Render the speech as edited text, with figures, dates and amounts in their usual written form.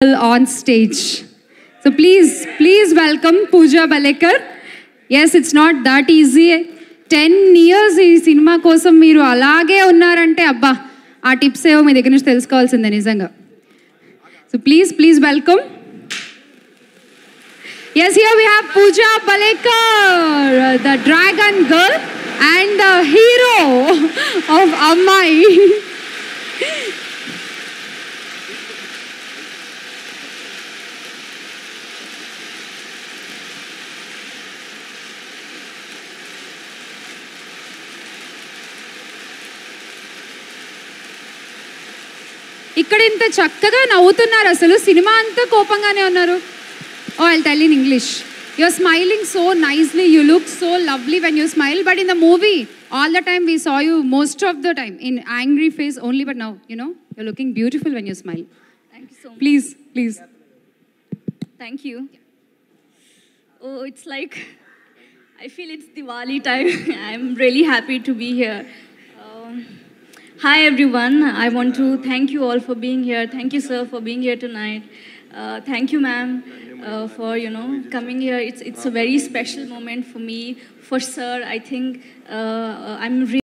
On stage. So please welcome Pooja Bhalekar. Yes, it's not that easy. 10 years ee cinema kosam meeru alage unnarante abba aa tips evo mee daggara nunchi telusukovalsinde nijanga. So please welcome. Yes, here we have Pooja Bhalekar, the dragon girl and the hero of Ammayi. ఇక్కడ ఇంత చక్కగా నవ్వుతున్నారు, అసలు cinema అంతా కోపంగానే ఉన్నారు. Oh I'll tell in English, you are smiling so nicely, you look so lovely when you smile, but in the movie all the time we saw you most of the time in angry face only, but now you know you are looking beautiful when you smile. Thank you so much. Please thank you. Oh it's like I feel it's Diwali time. I'm really happy to be here. Hi everyone, I want to thank you all for being here. Thank you sir for being here tonight. Thank you ma'am for coming here. It's a very special moment for me, for sir. I think I'm really